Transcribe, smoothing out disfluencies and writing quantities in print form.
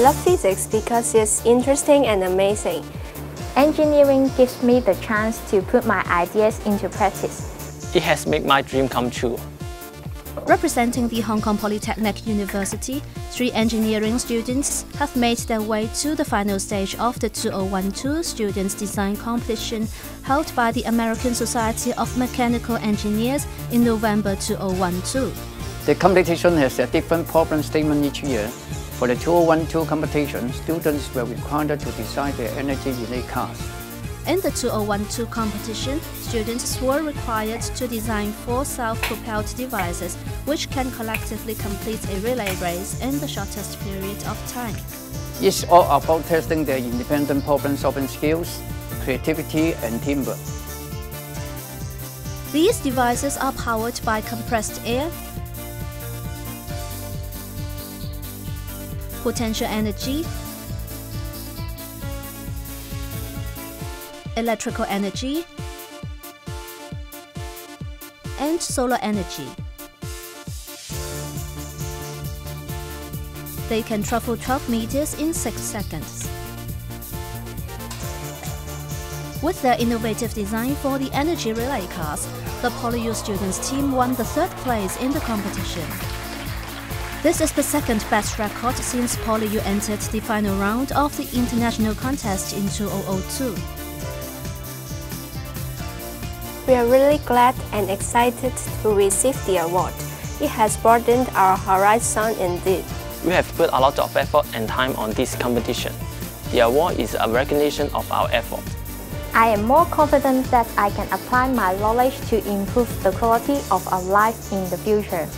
I love physics because it's interesting and amazing. Engineering gives me the chance to put my ideas into practice. It has made my dream come true. Representing the Hong Kong Polytechnic University, 3 engineering students have made their way to the final stage of the 2012 Students' Design Competition held by the American Society of Mechanical Engineers in November 2012. The competition has a different problem statement each year. For the 2012 competition, students were required to design their energy relay cars. In the 2012 competition, students were required to design 4 self-propelled devices which can collectively complete a relay race in the shortest period of time. It's all about testing their independent problem-solving skills, creativity and teamwork. These devices are powered by compressed air, potential energy, electrical energy, and solar energy. They can travel 12 meters in 6 seconds. With their innovative design for the energy relay cars, the PolyU students team won the 3rd place in the competition. This is the 2nd best record since PolyU entered the final round of the international contest in 2002. We are really glad and excited to receive the award. It has broadened our horizon indeed. We have put a lot of effort and time on this competition. The award is a recognition of our effort. I am more confident that I can apply my knowledge to improve the quality of our life in the future.